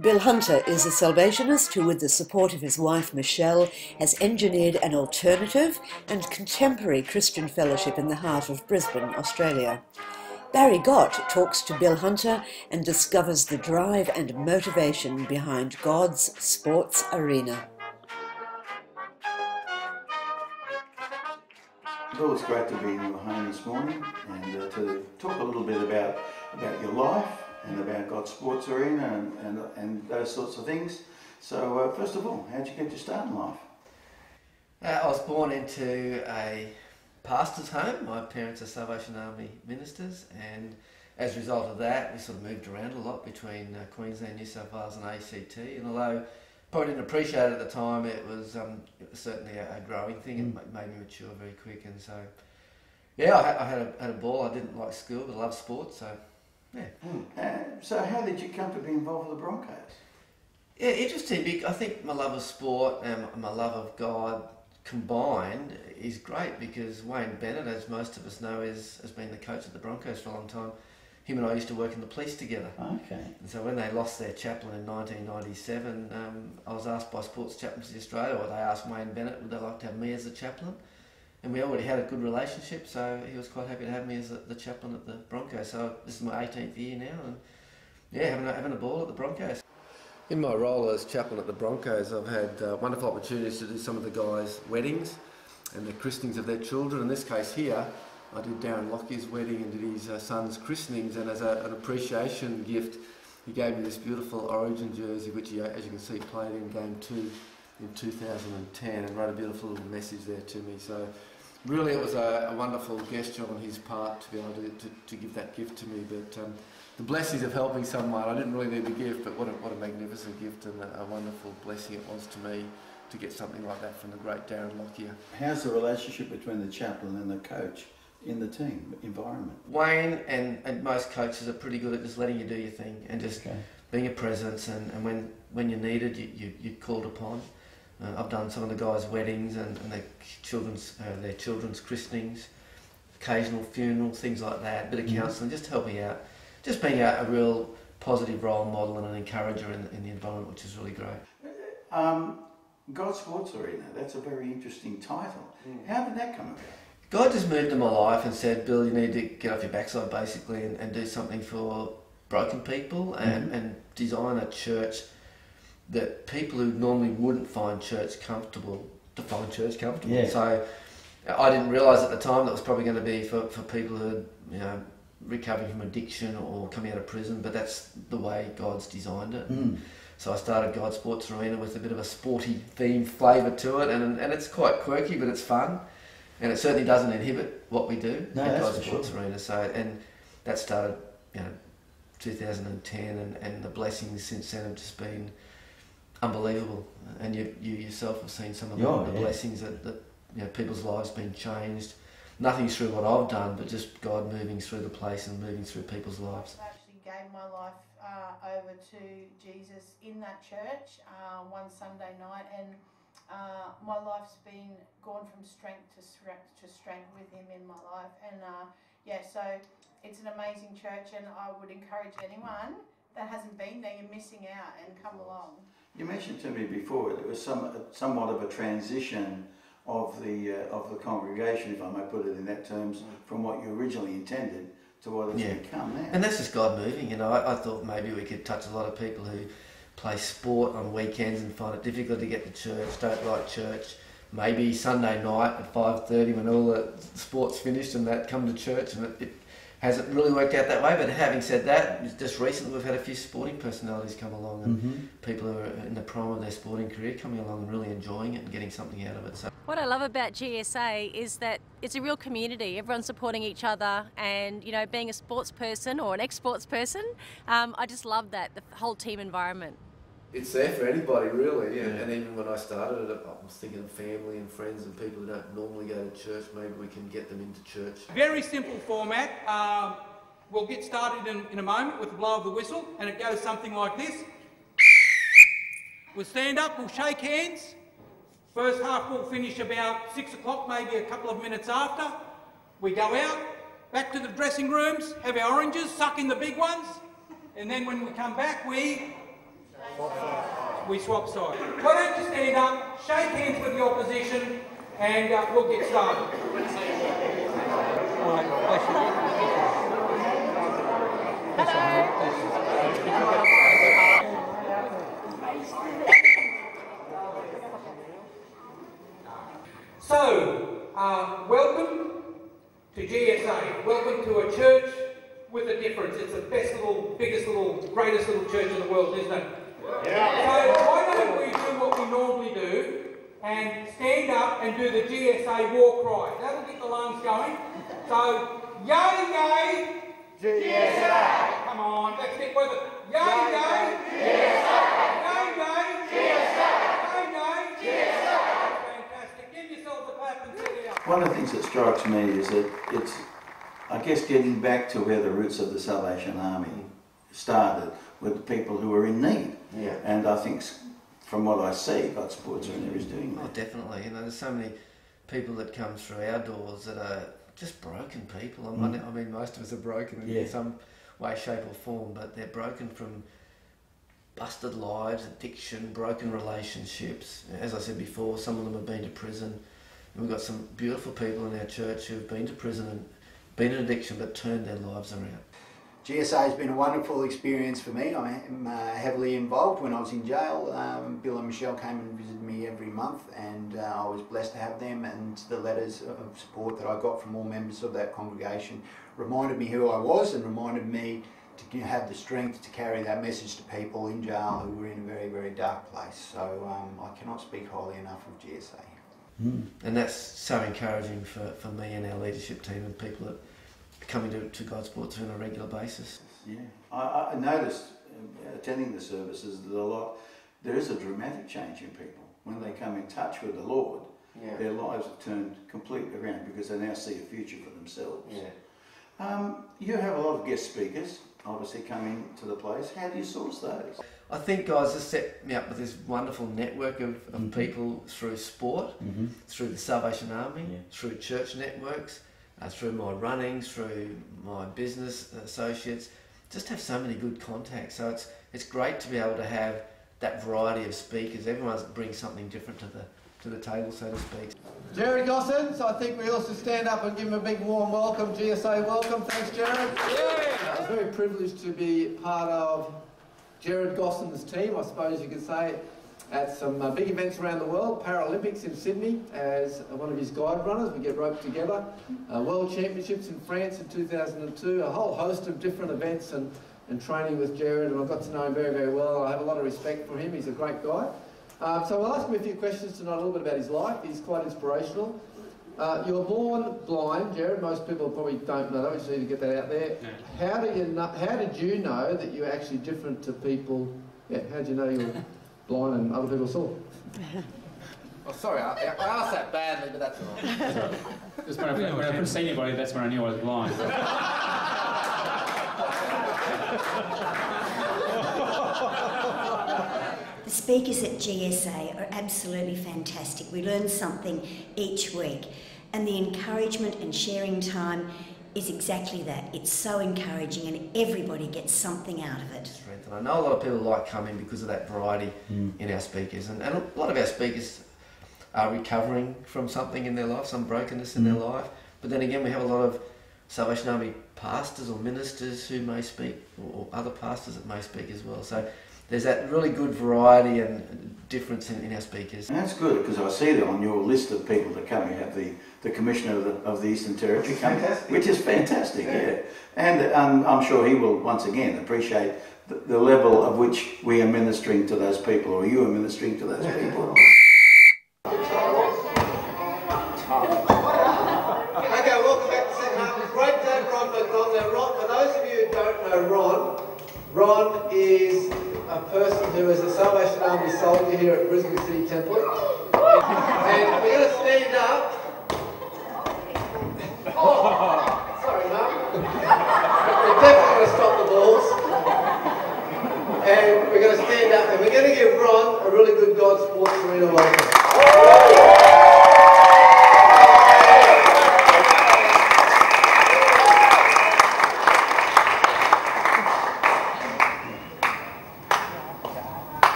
Bill Hunter is a Salvationist who, with the support of his wife Michelle, has engineered an alternative and contemporary Christian fellowship in the heart of Brisbane, Australia. Barry Gott talks to Bill Hunter and discovers the drive and motivation behind God's Sports Arena. Well, it's great to be in your home this morning and to talk a little bit about your life and about God's Sports Arena and those sorts of things. So first of all, how did you get your start in life? I was born into a pastor's home. My parents are Salvation Army ministers, and as a result of that we sort of moved around a lot between Queensland, New South Wales and ACT, and although probably didn't appreciate it at the time, it was certainly a growing thing and made me mature very quick. And so yeah, I had a ball. I didn't like school but I loved sports. So yeah. So how did you come to be involved with the Broncos? Yeah, interesting. I think my love of sport and my love of God combined is great, because Wayne Bennett, as most of us know, has been the coach of the Broncos for a long time. Him and I used to work in the police together. Okay. And so when they lost their chaplain in 1997, I was asked by Sports Chaplaincy Australia, or they asked Wayne Bennett, would they like to have me as a chaplain? And we already had a good relationship, so he was quite happy to have me as the chaplain at the Broncos. So this is my 18th year now, and yeah, having a ball at the Broncos. In my role as chaplain at the Broncos, I've had wonderful opportunities to do some of the guys' weddings and the christenings of their children. In this case here, I did Darren Lockyer's wedding and did his son's christenings, and as an appreciation gift, he gave me this beautiful Origin jersey, which he, as you can see, played in Game 2 in 2010, and wrote a beautiful little message there to me. So really, it was a wonderful gesture on his part to be able to give that gift to me. But the blessings of helping someone, I didn't really need the gift, but what a magnificent gift and a wonderful blessing it was to me to get something like that from the great Darren Lockyer. How's the relationship between the chaplain and the coach in the team environment? Wayne and most coaches are pretty good at just letting you do your thing and just being a presence, and when you're needed, you're called upon. I've done some of the guys' weddings and their children's christenings, occasional funeral, things like that, a bit of counselling, just helping out, just being a real positive role model and an encourager in the environment, which is really great. God's Sports Arena, that's a very interesting title. How did that come about? God just moved in my life and said, Bill, you need to get off your backside basically and do something for broken people and design a church that people who normally wouldn't find church comfortable, to find church comfortable. Yeah. So I didn't realise at the time that it was probably going to be for people who are, you know, recovering from addiction or coming out of prison, but that's the way God's designed it. So I started God's Sports Arena with a bit of a sporty theme flavour to it, and it's quite quirky, but it's fun, and it certainly doesn't inhibit what we do at God's Sports Arena. So, and that started, you know, 2010, and the blessings since then have just been unbelievable, and you yourself have seen some of the blessings that you know, people's lives been changed. Nothing through what I've done, but just God moving through the place and moving through people's lives. I actually gave my life over to Jesus in that church one Sunday night, and my life's been gone from strength to strength to strength with Him in my life. And yeah, so it's an amazing church, and I would encourage anyone that hasn't been there, you're missing out, and come along. You mentioned to me before there was somewhat of a transition of the congregation, if I may put it in that terms, from what you originally intended to what it's become now. And that's just God moving. You know, I thought maybe we could touch a lot of people who play sport on weekends and find it difficult to get to church, don't like church. Maybe Sunday night at 5:30 when all the sport's finished and that, come to church, and it hasn't really worked out that way. But having said that, just recently we've had a few sporting personalities come along, and people who are in the prime of their sporting career coming along and really enjoying it and getting something out of it. So what I love about GSA is that it's a real community. Everyone's supporting each other, and you know, being a sports person or an ex-sports person, I just love that, the whole team environment. It's there for anybody really, and even when I started it, I was thinking of family and friends and people who don't normally go to church. Maybe we can get them into church. Very simple format. We'll get started in a moment with the blow of the whistle, and it goes something like this. We'll stand up, we'll shake hands. First half will finish about 6 o'clock, maybe a couple of minutes after. We go out, back to the dressing rooms, have our oranges, suck in the big ones, and then when we come back, we We swap sides. Why don't you stand up, shake hands with the opposition, and we'll get started. All right, bless you. So, welcome to GSA. Welcome to a church with a difference. It's the best little, biggest little, greatest little church in the world, isn't it? Yeah. So why don't we do what we normally do and stand up and do the GSA war cry. That'll get the lungs going. So, yay, yay, GSA. Come on, let's get with it. Yay, yay, GSA. Yay, yay, GSA. Yay, yay, GSA. Fantastic. Give yourselves a pat and sit down. One of the things that strikes me is that it's, I guess, getting back to where the roots of the Salvation Army started, with people who are in need. Yeah. And I think, from what I see, God's Sports Arena is doing that. Oh, definitely. You know, there's so many people that come through our doors that are just broken people. I mean, most of us are broken in some way, shape or form, but they're broken from busted lives, addiction, broken relationships. As I said before, some of them have been to prison. And we've got some beautiful people in our church who've been to prison and been in addiction but turned their lives around. GSA has been a wonderful experience for me. I am heavily involved when I was in jail. Bill and Michelle came and visited me every month, and I was blessed to have them, and the letters of support that I got from all members of that congregation reminded me who I was and reminded me to have the strength to carry that message to people in jail who were in a very, very dark place. So I cannot speak highly enough of GSA. Mm. And that's so encouraging for me and our leadership team and people that coming to God's Sports on a regular basis. Yeah, I noticed attending the services that there is a dramatic change in people. When they come in touch with the Lord, their lives have turned completely around because they now see a future for themselves. Yeah. You have a lot of guest speakers obviously coming to the place. How do you source those? I think God's just set me up with this wonderful network of people through sport, through the Salvation Army, through church networks, through my runnings, through my business associates, just have so many good contacts. So it's great to be able to have that variety of speakers. Everyone brings something different to the table, so to speak. Jared Cousins, I think we also stand up and give him a big warm welcome. GSA welcome. Thanks, Jared. Yeah. I was very privileged to be part of Gerard Cousins' team, I suppose you could say, at some big events around the world. Paralympics in Sydney as one of his guide runners, we get roped together. World Championships in France in 2002, a whole host of different events and training with Jared, and I've got to know him very, very well. I have a lot of respect for him, he's a great guy. So I'll ask him a few questions tonight, a little bit about his life. He's quite inspirational. You were born blind, Jared, most people probably don't know that, we just need to get that out there. No. How did you know that you were actually different to people? Yeah, how did you know you were blind and other people saw? Oh, sorry, I asked that badly, but that's all right. That's all right. Just when I couldn't see anybody, that's when I knew I was blind. The speakers at GSA are absolutely fantastic. We learn something each week, and the encouragement and sharing time is exactly that. It's so encouraging and everybody gets something out of it. And I know a lot of people like coming because of that variety in our speakers. And a lot of our speakers are recovering from something in their life, some brokenness in their life. But then again, we have a lot of Salvation Army pastors or ministers who may speak, or other pastors that may speak as well. So there's that really good variety and difference in our speakers. And that's good, because I see that on your list of people that come, you have the Commissioner of the Eastern Territory coming, which is fantastic, yeah. And I'm sure he will, once again, appreciate the level of which we are ministering to those people, or you are ministering to those people. Okay, welcome back to the second half. It's great to have Ron back on there. Ron, for those of you who don't know Ron, Ron is a person who is a Salvation Army soldier here at Brisbane City Temple. And we're going to stand up. Oh, sorry, Mark. We're definitely going to stop the balls. And we're going to stand up and we're going to give Ron a really good God's Sports Arena welcome.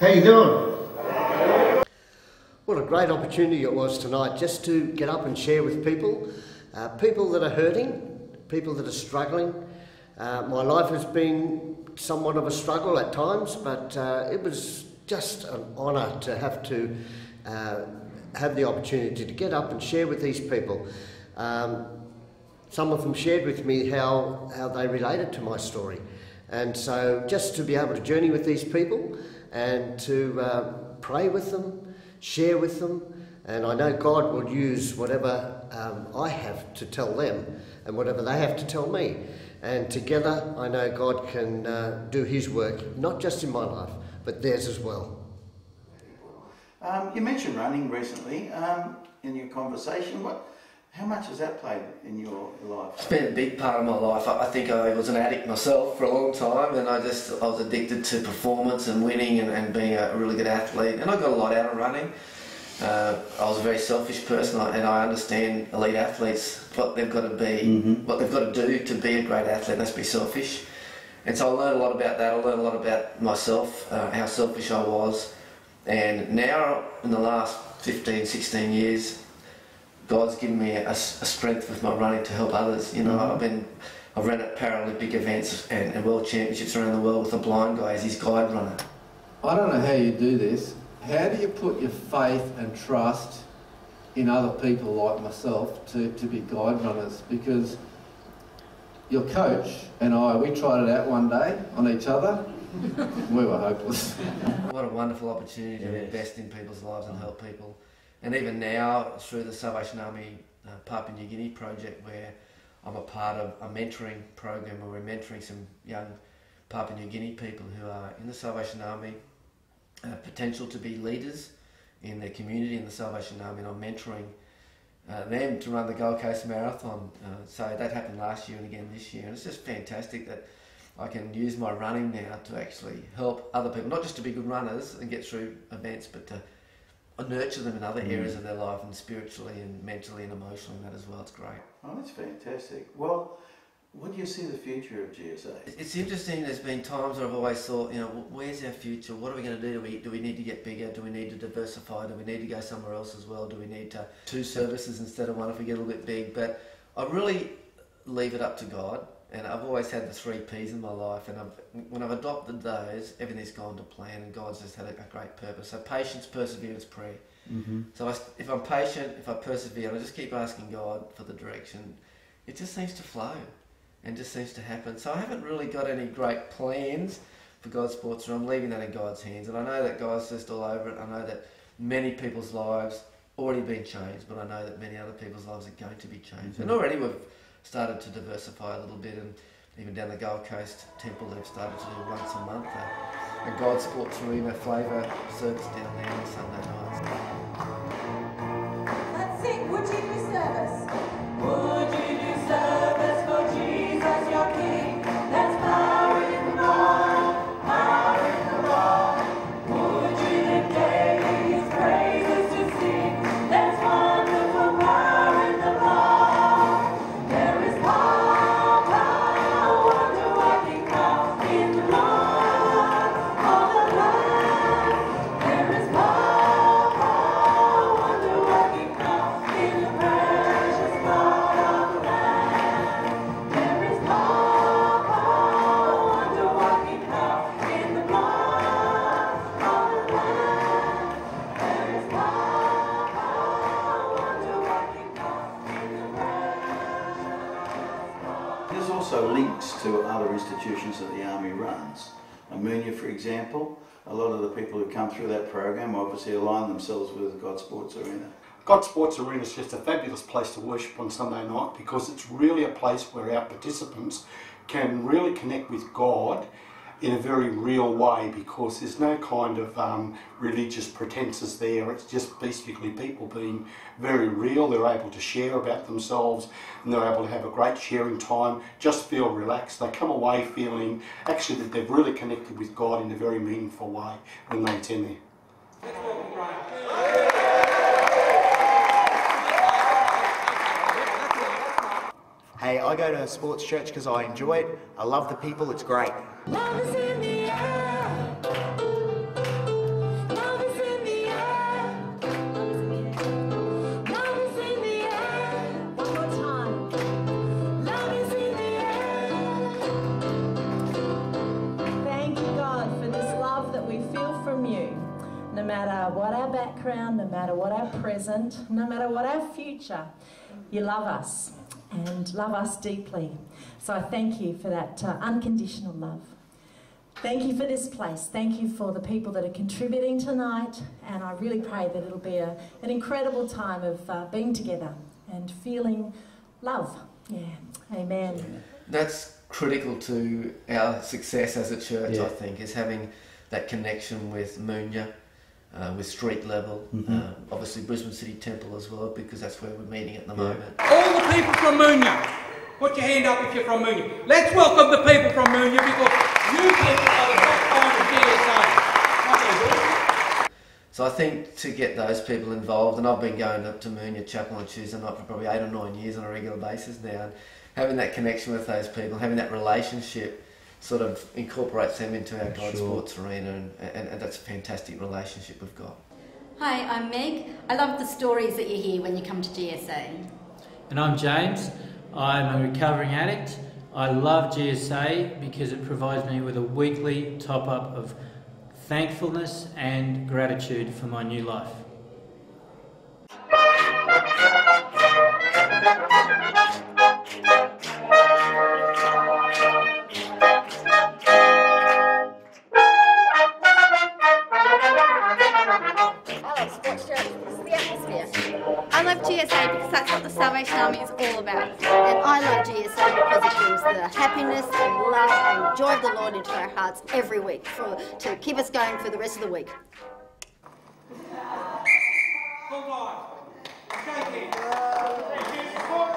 How you doing? What a great opportunity it was tonight just to get up and share with people, people that are hurting, people that are struggling. My life has been somewhat of a struggle at times, but it was just an honour to have the opportunity to get up and share with these people. Some of them shared with me how they related to my story. And so just to be able to journey with these people and to pray with them, share with them, and I know God will use whatever I have to tell them and whatever they have to tell me. And together I know God can do his work, not just in my life, but theirs as well. You mentioned running recently in your conversation. How much has that played in your life? It's been a big part of my life. I think I was an addict myself for a long time, and I was addicted to performance and winning and being a really good athlete. And I got a lot out of running. I was a very selfish person, and I understand elite athletes, what they've got to be, what they've got to do to be a great athlete. That's be selfish. And so I learned a lot about that. I learned a lot about myself, how selfish I was. And now, in the last 15, 16 years, God's given me a strength with my running to help others. You know, I've run at Paralympic events and World Championships around the world with a blind guy as his guide runner. I don't know how you do this. How do you put your faith and trust in other people like myself to be guide runners? Because your coach and I, we tried it out one day on each other. We were hopeless. What a wonderful opportunity to invest in people's lives and help people. And even now, through the Salvation Army Papua New Guinea project, where I'm a part of a mentoring program where we're mentoring some young Papua New Guinea people who are in the Salvation Army, potential to be leaders in their community in the Salvation Army, and I'm mentoring them to run the Gold Coast Marathon. So that happened last year and again this year, and it's just fantastic that I can use my running now to actually help other people, not just to be good runners and get through events, but to nurture them in other areas of their life, and spiritually and mentally and emotionally, and that as well. It's great. Oh, that's fantastic. Well, what do you see the future of GSA? It's interesting. There's been times where I've always thought, you know, where's our future? What are we going to do? Do we need to get bigger? Do we need to diversify? Do we need to go somewhere else as well? Do we need to two services instead of one if we get a little bit big? But I really leave it up to God, and I've always had the 3 P's in my life, and when I've adopted those, everything's gone to plan, and God's just had a great purpose. So patience, perseverance, prayer. So if I'm patient, if I persevere, and I just keep asking God for the direction, it just seems to flow and just seems to happen. So I haven't really got any great plans for God's Sports, and I'm leaving that in God's hands. And I know that God's just all over it. I know that many people's lives already been changed, but I know that many other people's lives are going to be changed. And already we've started to diversify a little bit, and even down the Gold Coast Temple they've started to do once a month a God's Sports Arena flavour service down there on Sunday nights. That's it, would you do service? Would you do service for Jesus your King? That's power in the Lord, power in the Lord. Would you live daily his praises to sing? That's wonderful power in the Lord. Institutions that the Army runs. Munyah, for example, a lot of the people who come through that program obviously align themselves with God's Sports Arena. God's Sports Arena is just a fabulous place to worship on Sunday night, because it's really a place where our participants can really connect with God in a very real way, because there's no kind of religious pretenses there. It's just basically people being very real. They're able to share about themselves, and they're able to have a great sharing time, just feel relaxed. They come away feeling actually that they've really connected with God in a very meaningful way when they attend there. Hey, I go to a sports church because I enjoy it. I love the people, it's great. Love is in the air. matter what our background, no matter what our present, no matter what our future, you love us and love us deeply. So I thank you for that unconditional love. Thank you for this place. Thank you for the people that are contributing tonight, and I really pray that it'll be an incredible time of being together and feeling love. Yeah, amen. That's critical to our success as a church, yeah. I think, is having that connection with Munyah, with street level, mm-hmm. Obviously Brisbane City Temple as well, because that's where we're meeting at the moment. All the people from Munyah, put your hand up if you're from Munyah. Let's welcome the people from Munyah, because you people are the backbone of DSA. So I think to get those people involved, and I've been going up to Munyah Chapel on Tuesday night for probably 8 or 9 years on a regular basis now, and having that connection with those people, having that relationship sort of incorporates them into our God's Sports Arena, and that's a fantastic relationship we've got. Hi, I'm Meg. I love the stories that you hear when you come to GSA. And I'm James. I'm a recovering addict. I love GSA because it provides me with a weekly top-up of thankfulness and gratitude for my new life. Into our hearts every week to keep us going for the rest of the week.